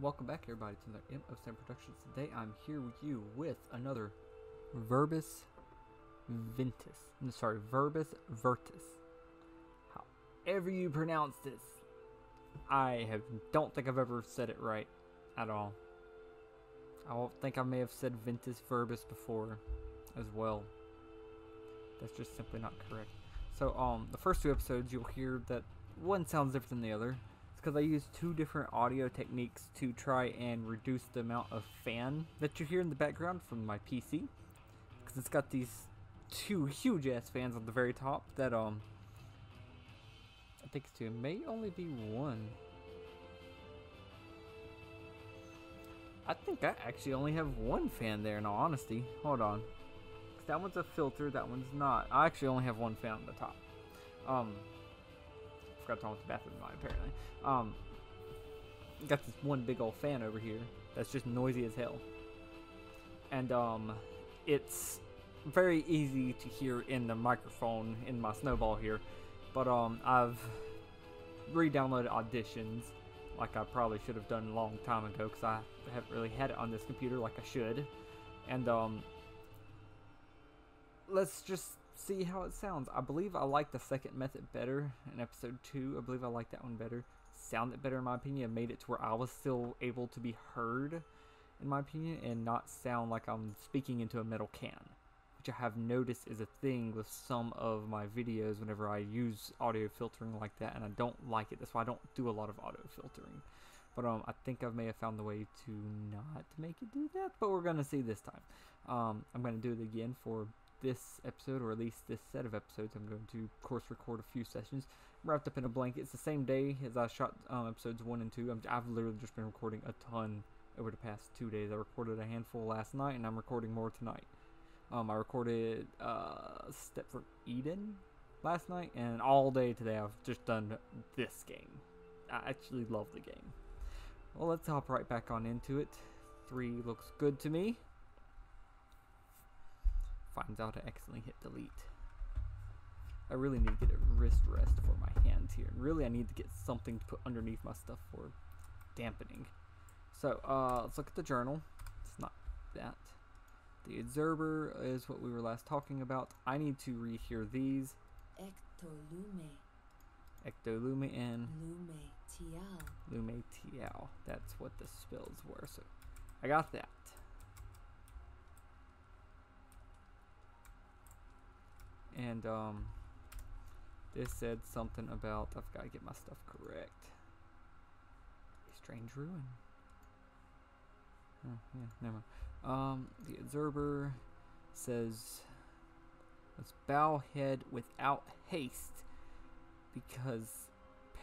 Welcome back, everybody, to another of Sound Productions. Today I'm here with you with another Verbis Virtus. However you pronounce this, I don't think I've ever said it right at all. I think I may have said Ventus Verbis before as well. That's just simply not correct. So the first two episodes you'll hear that one sounds different than the other. It's because I used two different audio techniques to try and reduce the amount of fan that you hear in the background from my PC, because it's got these two huge ass fans on the very top that I think it's two, it may only be one. I think I actually only have one fan there in all honesty. Hold on. Cause that one's a filter, that one's not. I actually only have one fan on the top. Forgot to turn off the bathroom light apparently. Got this one big old fan over here that's just noisy as hell. And it's very easy to hear in the microphone in my Snowball here. But I've re-downloaded Auditions, like I probably should have done a long time ago, because I haven't really had it on this computer like I should. And let's just see how it sounds. I believe I like the second method better in episode 2. I believe I like that one better. Sounded better in my opinion. Made it to where I was still able to be heard, in my opinion, and not sound like I'm speaking into a metal can, which I have noticed is a thing with some of my videos whenever I use audio filtering like that, and I don't like it. That's why I don't do a lot of audio filtering. But I think I may have found the way to not make it do that, but we're gonna see this time. I'm gonna do it again for this episode, or at least this set of episodes. I'm going to, of course, record a few sessions wrapped up in a blanket. It's the same day as I shot episodes 1 and 2. I've literally just been recording a ton over the past 2 days. I recorded a handful last night, and I'm recording more tonight. I recorded Stepford Eden last night, and all day today I've just done this game. I actually love the game. Well, let's hop right back on into it. 3 looks good to me. Finds out I accidentally hit delete. I really need to get a wrist rest for my hands here. And really I need to get something to put underneath my stuff for dampening. So let's look at the journal. It's not that. The observer is what we were last talking about. I need to rehear these. Ectolume. Ectolume and Lumen Tiao. Lumen Tiao. That's what the spells were. So I got that. And this said something about I've got to get my stuff correct. A strange ruin. Oh, yeah, never mind. The observer says, let's bow head without haste, because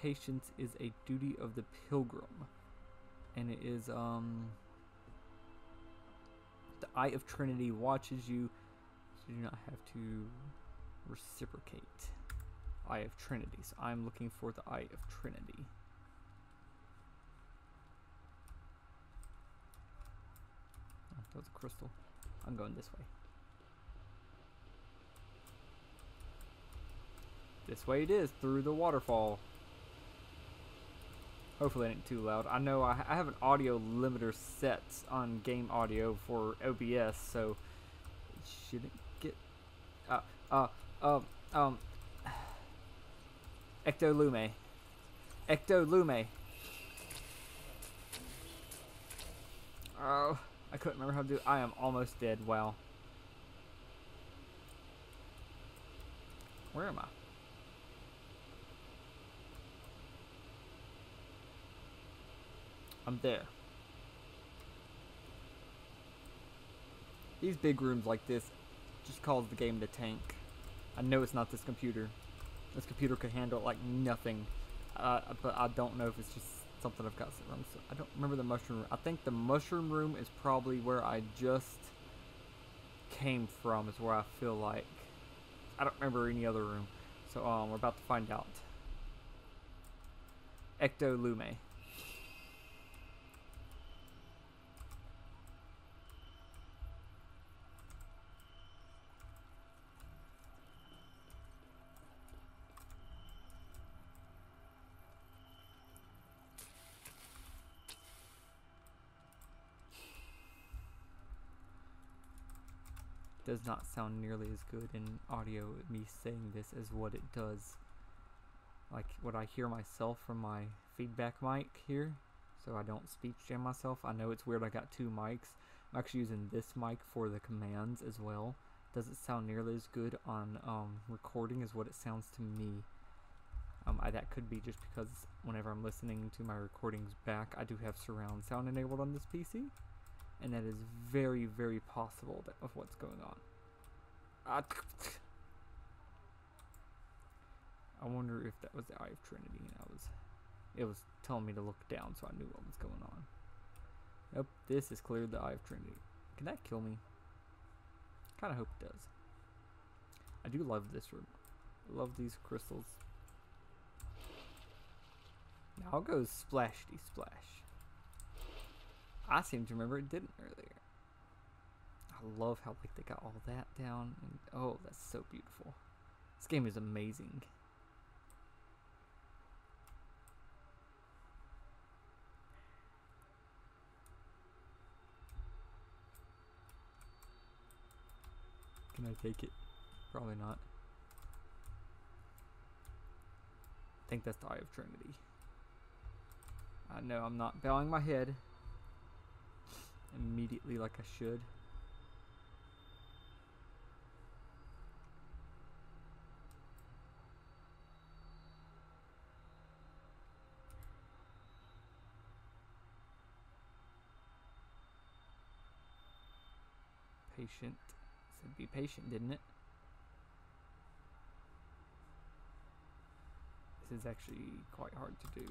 patience is a duty of the pilgrim. And it is, the eye of Trinity watches you, so you do not have to reciprocate. Eye of Trinity. So I'm looking for the Eye of Trinity. That was a crystal. I'm going this way. This way it is, through the waterfall. Hopefully it ain't too loud. I know I have an audio limiter set on game audio for OBS, so it shouldn't get... Ectolume. Ectolume. Oh... I couldn't remember how to do it. I am almost dead. Wow. Where am I? I'm there. These big rooms like this just cause the game to tank. I know it's not this computer. This computer could handle it like nothing. But I don't know if it's just something I've got set wrong. So I don't remember the mushroom room. I think the mushroom room is probably where I just came from, is where I feel like. I don't remember any other room. So we're about to find out. Ectolume. does not sound nearly as good in audio, me saying this, as what it does, like what I hear myself from my feedback mic here. So I don't speech jam myself. I know it's weird, I got two mics. I'm actually using this mic for the commands as well. Doesn't sound nearly as good on recording as what it sounds to me. That could be just because whenever I'm listening to my recordings back, I do have surround sound enabled on this PC, and that is very, very possible that of what's going on. I wonder if that was the Eye of Trinity, and it was telling me to look down, so I knew what was going on. Nope, this has cleared the Eye of Trinity. Can that kill me? Kind of hope it does. I do love this room. I love these crystals. Now I'll go splashity splash. I seem to remember it didn't earlier. I love how like they got all that down, and oh, that's so beautiful. This game is amazing. Can I take it? Probably not. I think that's the Eye of Trinity. I know I'm not bowing my head immediately like I should. Patient. Said be patient, didn't it? This is actually quite hard to do.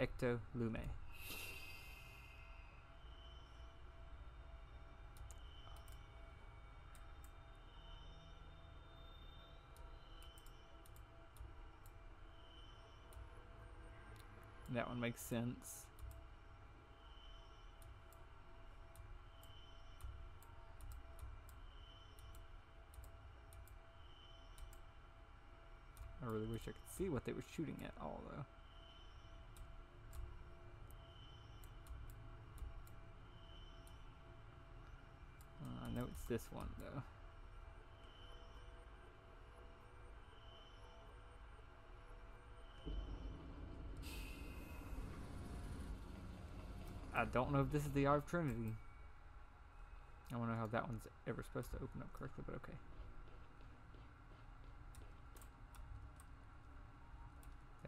Ectolume. That one makes sense. I really wish I could see what they were shooting at all though. I know it's this one though. I don't know if this is the Eye of Trinity. I don't know how that one's ever supposed to open up correctly, but okay.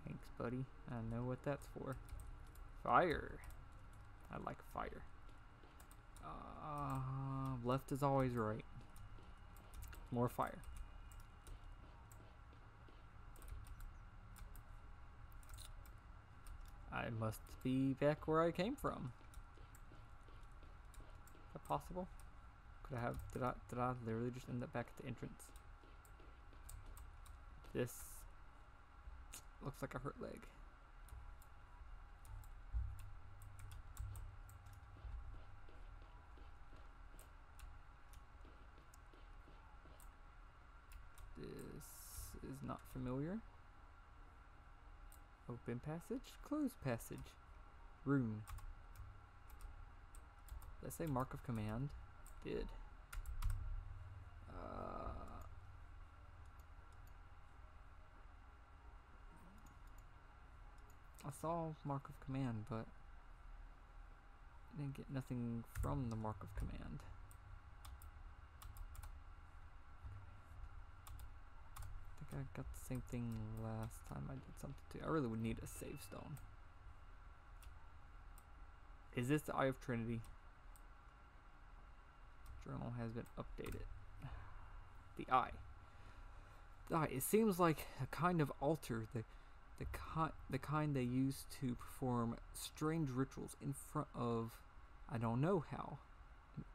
Thanks, buddy. I know what that's for. Fire. I like fire. Left is always right. More fire. I must be back where I came from. Is that possible? Could I have? Did I literally just end up back at the entrance? This looks like a hurt leg. This is not familiar. Open passage, closed passage, room. Let's say mark of command. Did. I saw mark of command, but I didn't get nothing from the mark of command. I got the same thing last time I did something too. I really would need a save stone. Is this the Eye of Trinity? Journal has been updated. The Eye. The Eye. It seems like a kind of altar, the kind they used to perform strange rituals in front of. I don't know how.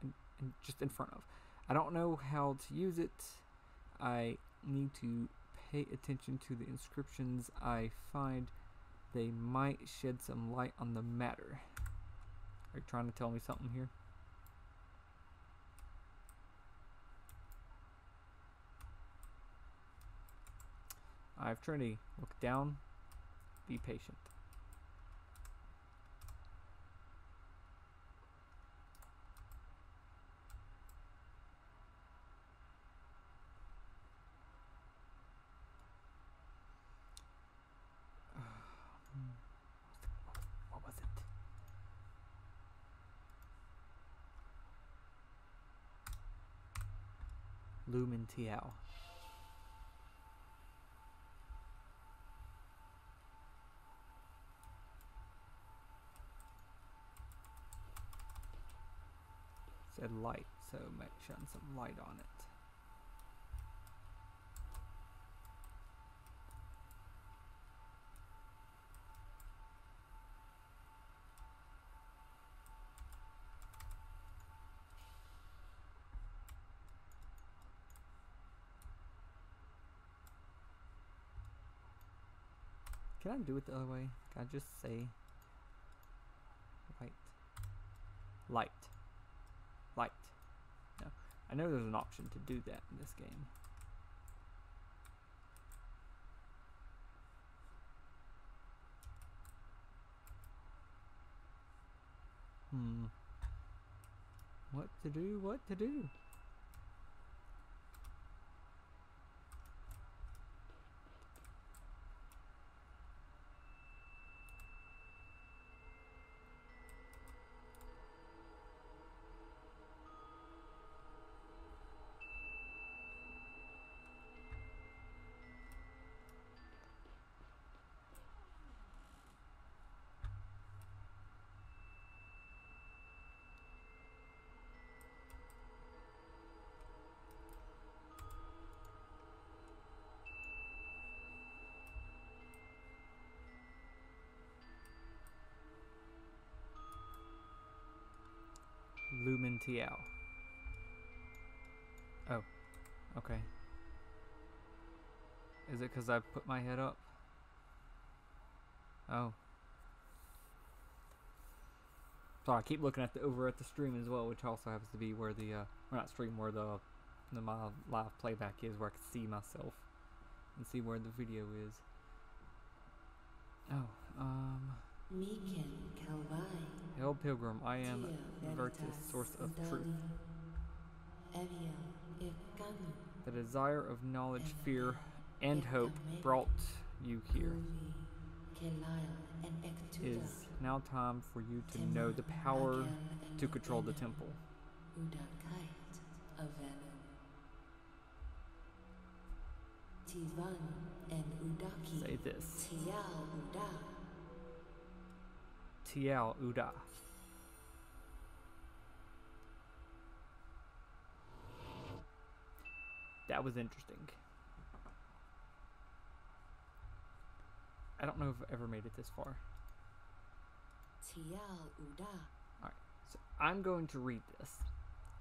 And just in front of. I don't know how to use it. I need to pay attention to the inscriptions I find. They might shed some light on the matter. Are you trying to tell me something here? Eye of Trinity. Look down. Be patient. Lumen Tiao. Said light, so might shine some light on it. Can I do it the other way? Can I just say light? Light. Light. No. I know there's an option to do that in this game. What to do? What to do? Lumen TL. Oh, okay. Is it because I put my head up? Oh. Sorry, I keep looking at the stream as well, which also happens to be where the well, not stream, where the my live playback is, where I can see myself and see where the video is. Oh, Hail Pilgrim, I am Virtus, source of truth. The desire of knowledge, fear, and hope brought you here. It is now time for you to know the power to control the temple. Say this. Tiao Uda. That was interesting. I don't know if I've ever made it this far. Alright, so I'm going to read this.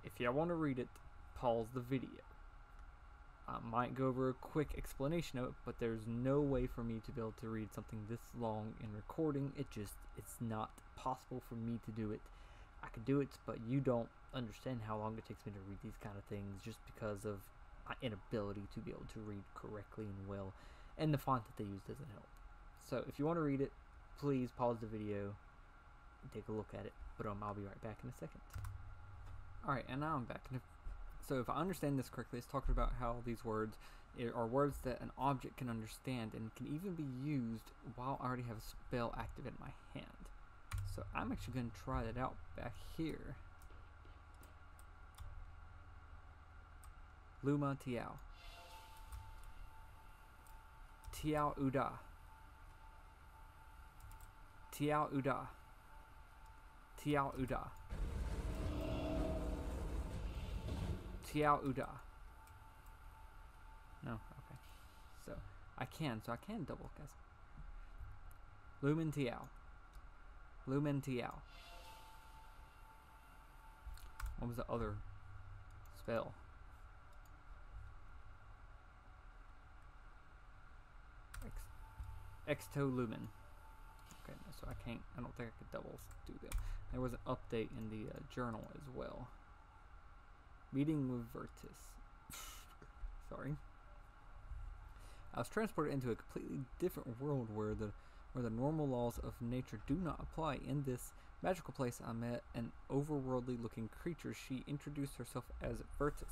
If y'all want to read it, pause the video. I might go over a quick explanation of it, but there's no way for me to be able to read something this long in recording. It just, it's not possible for me to do it. I could do it, but you don't understand how long it takes me to read these kind of things just because of my inability to be able to read correctly and well, and the font that they use doesn't help. So if you want to read it, please pause the video and take a look at it, but I'll be right back in a second. Alright, and now I'm back. So if I understand this correctly, it's talking about how these words are words that an object can understand and can even be used while I already have a spell active in my hand. So I'm actually going to try that out back here. Lumen Tiao. Tiao Uda. Tiao Uda. Tiao Uda. Tiao Uda. No, okay. So I can double cast. Lumen Tiao. Lumen Tiao. What was the other spell? Ectolume. Okay, no, so I don't think I could double do them. There was an update in the journal as well. Meeting with Virtus. Sorry. I was transported into a completely different world where the normal laws of nature do not apply. In this magical place, I met an overworldly-looking creature. She introduced herself as Virtus,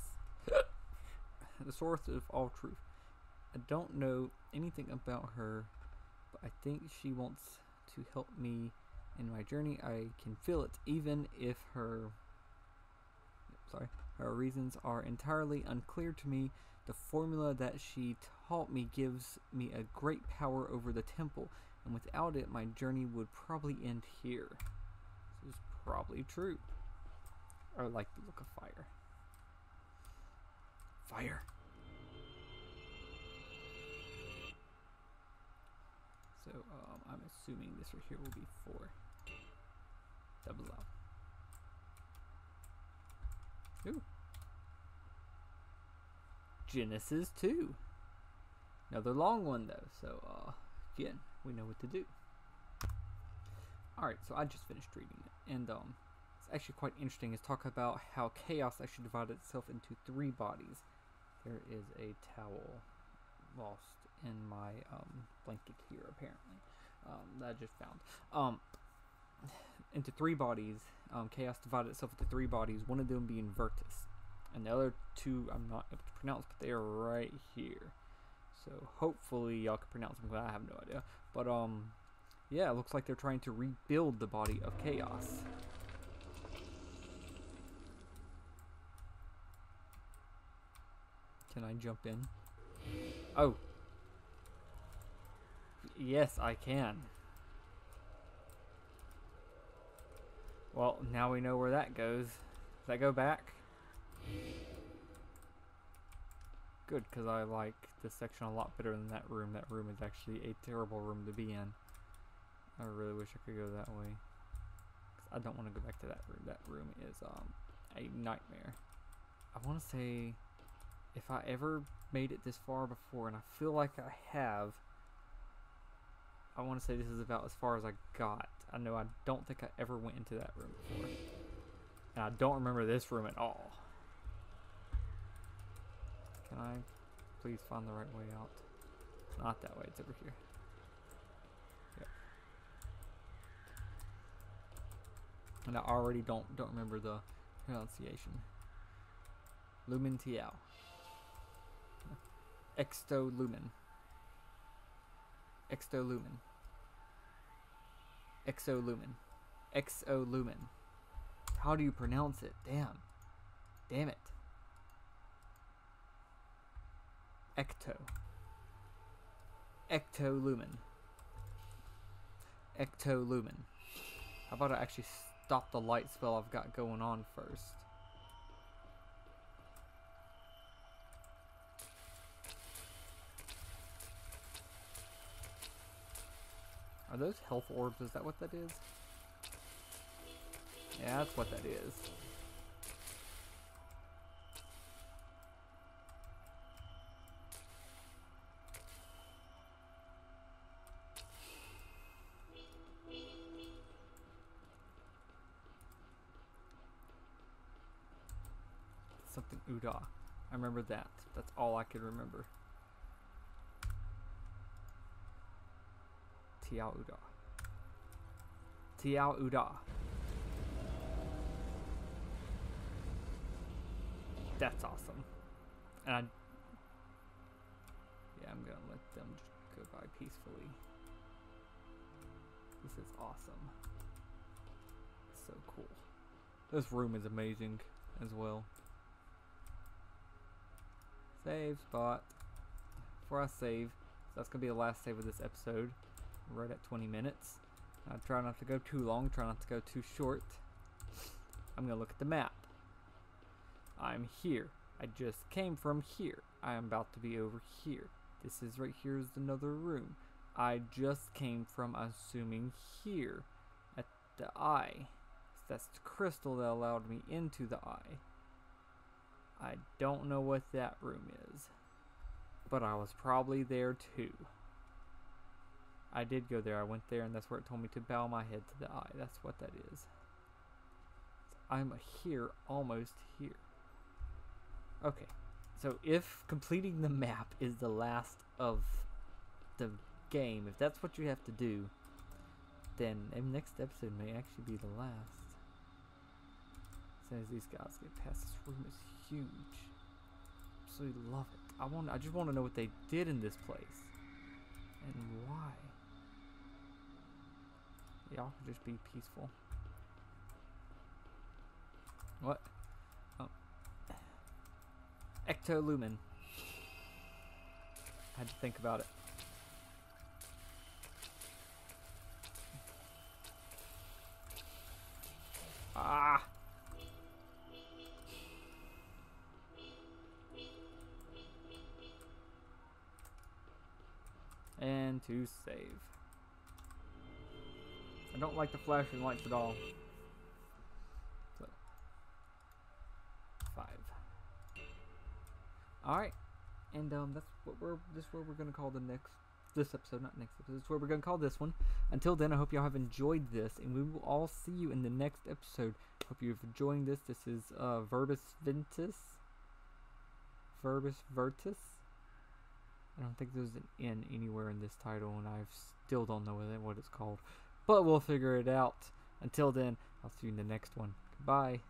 the source of all truth. I don't know anything about her, but I think she wants to help me in my journey. I can feel it, even if her... Sorry. Her reasons are entirely unclear to me. The formula that she taught me gives me a great power over the temple, and without it, my journey would probably end here. This is probably true. I like the look of fire. Fire. So I'm assuming this right here will be 400. Ooh. Genesis 2. Another long one though, so again, we know what to do. Alright, so I just finished reading it, and it's actually quite interesting. It's talking about how chaos actually divided itself into three bodies. There is a towel lost in my blanket here, apparently, that I just found. Into three bodies, chaos divided itself into three bodies, one of them being Virtus, and the other two I'm not able to pronounce, but they are right here, so hopefully y'all can pronounce them, because I have no idea. But yeah, it looks like they're trying to rebuild the body of chaos. Can I jump in? Oh, yes, I can. Well, now we know where that goes. Does that go back? Good, because I like this section a lot better than that room. That room is actually a terrible room to be in. I really wish I could go that way. I don't want to go back to that room. That room is a nightmare. I want to say, if I ever made it this far before, and I feel like I have, I want to say this is about as far as I got. I know I don't think I ever went into that room before. And I don't remember this room at all. Can I please find the right way out? It's not that way, it's over here. Yep. And I already don't remember the pronunciation. Lumen Tiao. Ectolume. Ectolume. Ectolume. Ectolume. How do you pronounce it? Damn. Damn it. Ecto. Ectolume. Ectolume. How about I actually stop the light spell I've got going on first? Are those health orbs? Is that what that is? Yeah, that's what that is. Something Uda. I remember that. That's all I can remember. Tiao Uda. Tiao Uda. That's awesome. And yeah, I'm gonna let them just go by peacefully. This is awesome. It's so cool. This room is amazing as well. Save spot. Before I save, so that's gonna be the last save of this episode. Right at 20 minutes. I try not to go too long, try not to go too short. I'm gonna look at the map. I'm here. I just came from here. I am about to be over here. This is right here is another room. I just came from, I'm assuming, here at the eye. That's the crystal that allowed me into the eye. I don't know what that room is, but I was probably there too. I did go there. I went there, and that's where it told me to bow my head to the eye. That's what that is. I'm here, almost here. Okay, so if completing the map is the last of the game, if that's what you have to do, then the next episode may actually be the last. As soon as these guys get past, this room is huge. Absolutely love it. I just want to know what they did in this place and why. Y'all can just be peaceful. What? Oh. Ectolume. I had to think about it. Ah! And to save. I don't like the flashing lights at all. So, 5. Alright. And that's what we're gonna call this episode. It's where we're gonna call this one. Until then, I hope y'all have enjoyed this, and we will all see you in the next episode. Hope you've enjoyed this. This is Verbis Virtus. I don't think there's an N anywhere in this title, and I still don't know what it's called. But we'll figure it out. Until then, I'll see you in the next one. Goodbye.